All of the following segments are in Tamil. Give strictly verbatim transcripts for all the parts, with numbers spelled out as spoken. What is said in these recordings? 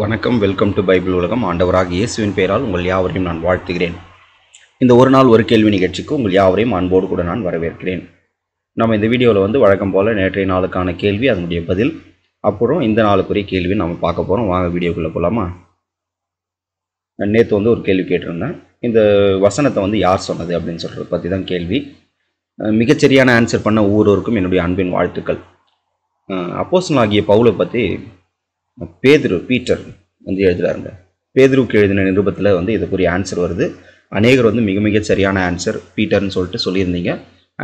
வணக்கம். வெல்கம் டு பைபிள் உலகம். ஆண்டவராக இயேசுவின் பெயரால் உங்கள் யாவரையும் நான் வாழ்த்துகிறேன். இந்த ஒரு நாள் ஒரு கேள்வி நிகழ்ச்சிக்கு உங்கள் யாவரையும் அன்போடு கூட நான் வரவேற்கிறேன். நம்ம இந்த வீடியோவில் வந்து வழக்கம் போல் நேற்றைய நாளுக்கான கேள்வி, அதனுடைய பதில், அப்புறம் இந்த நாளுக்குரிய கேள்வி நம்ம பார்க்க போகிறோம். வாங்க வீடியோக்குள்ளே போகலாமா? நேற்று வந்து ஒரு கேள்வி கேட்டிருந்தேன். இந்த வசனத்தை வந்து யார் சொன்னது அப்படின்னு சொல்கிறத பற்றி தான் கேள்வி. மிகச்சரியான ஆன்சர் பண்ண ஒவ்வொருவருக்கும் என்னுடைய அன்பின் வாழ்த்துக்கள். அப்போஸ்தலனாகிய பவுலை பற்றி பேதுரு பீட்டர் வந்து எழுதுகிறாருங்க. பேதுருக்கு எழுதின நிருபத்தில் வந்து இதுக்குரிய ஆன்சர் வருது. அநேகர் வந்து மிக மிக சரியான ஆன்சர் பீட்டர்னு சொல்லிட்டு சொல்லியிருந்தீங்க.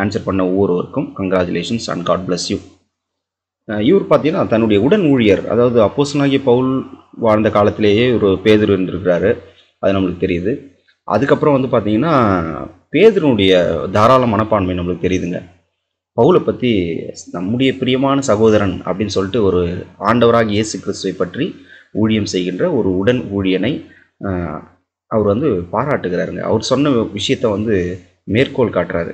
ஆன்சர் பண்ண ஒவ்வொருவருக்கும் congratulations and God bless you. இவர் பார்த்தீங்கன்னா தன்னுடைய உடன் ஊழியர், அதாவது அப்போஸ்தலனாகிய பவுல் வாழ்ந்த காலத்திலேயே ஒரு பேதுரு இருந்திருக்கிறாரு, அது நம்மளுக்கு தெரியுது. அதுக்கப்புறம் வந்து பார்த்தீங்கன்னா பேதுருனுடைய தாராள மனப்பான்மை நம்மளுக்கு தெரியுதுங்க. பவுலை பற்றி நம்முடைய பிரியமான சகோதரன் அப்படின்னு சொல்லிட்டு ஒரு ஆண்டவராக இயேசு கிறிஸ்துவை பற்றி ஊழியம் செய்கின்ற ஒரு உடன் ஊழியனை அவர் வந்து பாராட்டுகிறாருங்க. அவர் சொன்ன விஷயத்தை வந்து மேற்கோள் காட்டுறாரு.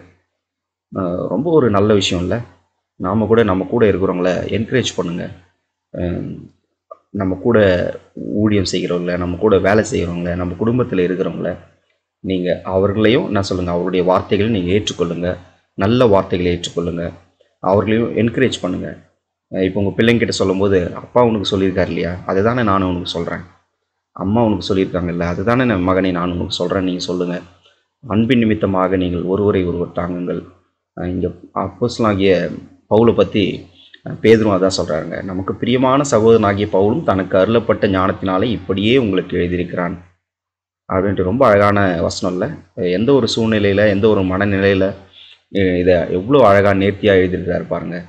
ரொம்ப ஒரு நல்ல விஷயம் இல்லை? நாம் கூட நம்ம கூட இருக்கிறவங்கள என்கரேஜ் பண்ணுங்கள். நம்ம கூட ஊழியம் செய்கிறவங்கள, நம்ம கூட வேலை செய்கிறவங்கள, நம்ம குடும்பத்தில் இருக்கிறவங்கள நீங்கள் அவர்களையும் நான் சொல்லுங்கள், அவருடைய வார்த்தைகளையும் நீங்கள் ஏற்றுக்கொள்ளுங்கள். நல்ல வார்த்தைகளை ஏற்றுக்கொள்ளுங்கள். அவர்களையும் என்கரேஜ் பண்ணுங்கள். இப்போ உங்கள் பிள்ளைங்கிட்ட சொல்லும்போது, அப்பா உனக்கு சொல்லியிருக்காரு இல்லையா, அதை தானே நானும் உனக்கு சொல்கிறேன். அம்மா உனக்கு சொல்லியிருக்காங்கல்ல, அது தானே நான் மகனை நான் உனக்கு சொல்கிறேன், நீங்கள் சொல்லுங்கள். அன்பின் நிமித்தமாக நீங்கள் ஒருவரை ஒருவர் தாங்குங்கள். இங்கே அப்போஸ்தலனாகிய பவுலை பற்றி பேதுரும் அதான் சொல்கிறாருங்க. நமக்கு பிரியமான சகோதரனாகிய பவுலும் தனக்கு அருளப்பட்ட ஞானத்தினாலே இப்படியே உங்களுக்கு எழுதியிருக்கிறான் அப்படின்ட்டு ரொம்ப அழகான வசனம் இல்லை? எந்த ஒரு சூழ்நிலையில், எந்த ஒரு மனநிலையில் இதை எவ்வளோ அழகாக நேர்த்தியாக எழுதியிருக்கிறார் பாருங்கள்.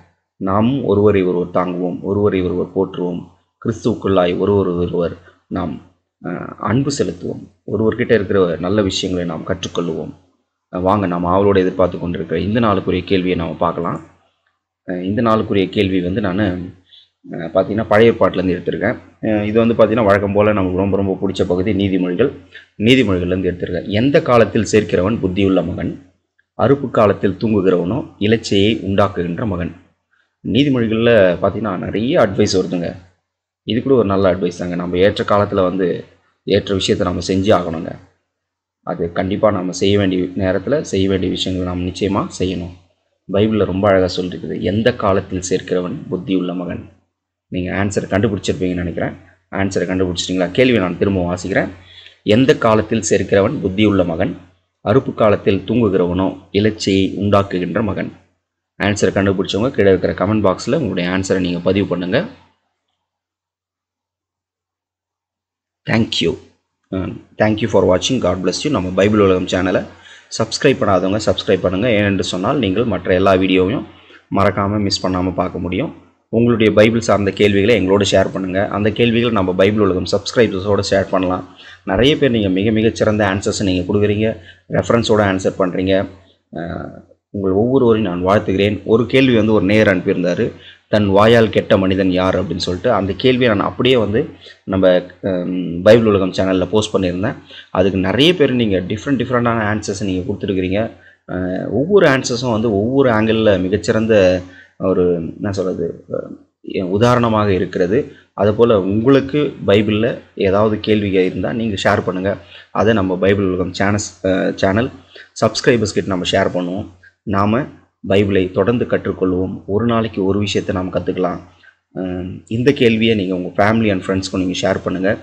நாம் ஒருவரை ஒருவர் தாங்குவோம், ஒருவரை ஒருவர் போற்றுவோம், கிறிஸ்துவுக்குள்ளாய் ஒருவர் ஒருவர் நாம் அன்பு செலுத்துவோம், ஒருவர்கிட்ட இருக்கிற நல்ல விஷயங்களை நாம் கற்றுக்கொள்ளுவோம். வாங்க, நாம் அவளோட எதிர்பார்த்து கொண்டிருக்கிற இந்த நாளுக்குரிய கேள்வியை நாம் பார்க்கலாம். இந்த நாளுக்குரிய கேள்வி வந்து நான் பார்த்தீங்கன்னா பழைய பாட்டிலேருந்து எடுத்திருக்கேன். இது வந்து பார்த்திங்கன்னா வழக்கம் போல் நமக்கு ரொம்ப ரொம்ப பிடிச்ச பகுதி நீதிமொழிகள். நீதிமொழிகள்லேருந்து எடுத்திருக்கேன். எந்த காலத்தில் சேர்க்கிறவன் புத்தியுள்ள மகன், அறுப்பு காலத்தில் தூங்குகிறவனோ இலச்சையை உண்டாக்குகின்ற மகன். நீதிமொழிகளில் பார்த்திங்கன்னா நிறைய அட்வைஸ் வருதுங்க. இது கூட ஒரு நல்ல அட்வைஸ் தாங்க. நம்ம ஏற்ற காலத்தில் வந்து ஏற்ற விஷயத்தை நம்ம செஞ்சு ஆகணுங்க. அது கண்டிப்பாக நம்ம செய்ய வேண்டிய நேரத்தில் செய்ய வேண்டிய விஷயங்களை நாம் நிச்சயமாக செய்யணும். பைபிளில் ரொம்ப அழகாக சொல்லியிருக்குது, எந்த காலத்தில் சேர்க்கிறவன் புத்தியுள்ள மகன். நீங்கள் ஆன்சரை கண்டுபிடிச்சிருப்பீங்கன்னு நினைக்கிறேன். ஆன்சரை கண்டுபிடிச்சிட்டிங்களா? கேள்வியை நான் திரும்ப வாசிக்கிறேன். எந்த காலத்தில் சேர்க்கிறவன் புத்தியுள்ள மகன், அறுப்பு காலத்தில் தூங்குகிறவனோ இலச்சையை உண்டாக்குகின்ற மகன். ஆன்சரை கண்டுபிடிச்சவங்க கீழே இருக்கிற கமெண்ட் பாக்ஸில் உங்களுடைய ஆன்சரை நீங்கள் பதிவு பண்ணுங்கள். தேங்க்யூ. தேங்க்யூ ஃபார் வாட்சிங். God bless you. நம்ம பைபிள் உலகம் சேனலை சப்ஸ்கிரைப் பண்ணாதவங்க சப்ஸ்கிரைப் பண்ணுங்கள். ஏனென்று சொன்னால் நீங்கள் மற்ற எல்லா வீடியோவையும் மறக்காமல் மிஸ் பண்ணாமல் பார்க்க முடியும். உங்களுடைய பைபிள் சார்ந்த கேள்விகளை எங்களோட ஷேர் பண்ணுங்கள். அந்த கேள்விகளை நம்ம பைபிள் உலகம் சப்ஸ்கிரைபர்ஸோடு ஷேர் பண்ணலாம். நிறைய பேர் நீங்கள் மிக மிகச்சிறந்த ஆன்சர்ஸை நீங்கள் கொடுக்குறீங்க, ரெஃபரன்ஸோடு ஆன்சர் பண்ணுறீங்க. உங்கள் ஒவ்வொருவரையும் நான் வாழ்த்துகிறேன். ஒரு கேள்வி வந்து ஒரு நேயர் அனுப்பியிருந்தார், தன் வாயால் கெட்ட மனிதன் யார் அப்படின்னு சொல்லிட்டு. அந்த கேள்வியை நான் அப்படியே வந்து நம்ம பைபிள் உலகம் சேனலில் போஸ்ட் பண்ணியிருந்தேன். அதுக்கு நிறைய பேர் நீங்கள் டிஃப்ரெண்ட் டிஃப்ரெண்டான ஆன்சர்ஸை நீங்கள் கொடுத்துருக்குறீங்க. ஒவ்வொரு ஆன்சர்ஸும் வந்து ஒவ்வொரு ஆங்கிளில் மிகச்சிறந்த ஒரு என்ன சொல்கிறது உதாரணமாக இருக்கிறது. அதுபோல் உங்களுக்கு பைபிளில் ஏதாவது கேள்விகள் இருந்தால் நீங்கள் ஷேர் பண்ணுங்கள். அதை நம்ம பைபிள் உலகம் சேனல்ஸ் சேனல் சப்ஸ்கிரைபர்ஸ் கிட்ட நம்ம ஷேர் பண்ணுவோம். நாம் பைபிளை தொடர்ந்து கற்றுக்கொள்வோம். ஒரு நாளைக்கு ஒரு விஷயத்தை நாம் கற்றுக்கலாம். இந்த கேள்வியை நீங்கள் உங்கள் ஃபேமிலி அண்ட் ஃப்ரெண்ட்ஸ்க்கும் நீங்கள் ஷேர் பண்ணுங்கள்.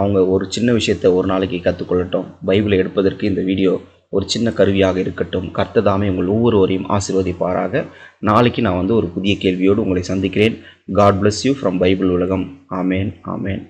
அவங்க ஒரு சின்ன விஷயத்தை ஒரு நாளைக்கு கற்றுக்கொள்ளட்டும். பைபிளை எடுப்பதற்கு இந்த வீடியோ ஒரு சின்ன கருவியாக இருக்கட்டும். கர்த்ததாமே உங்கள் ஒவ்வொருவரையும் ஆசீர்வதிப்பாராக. நாளைக்கு நான் வந்து ஒரு புதிய கேள்வியோடு உங்களை சந்திக்கிறேன். God bless you from Bible உலகம். ஆமேன், ஆமேன்.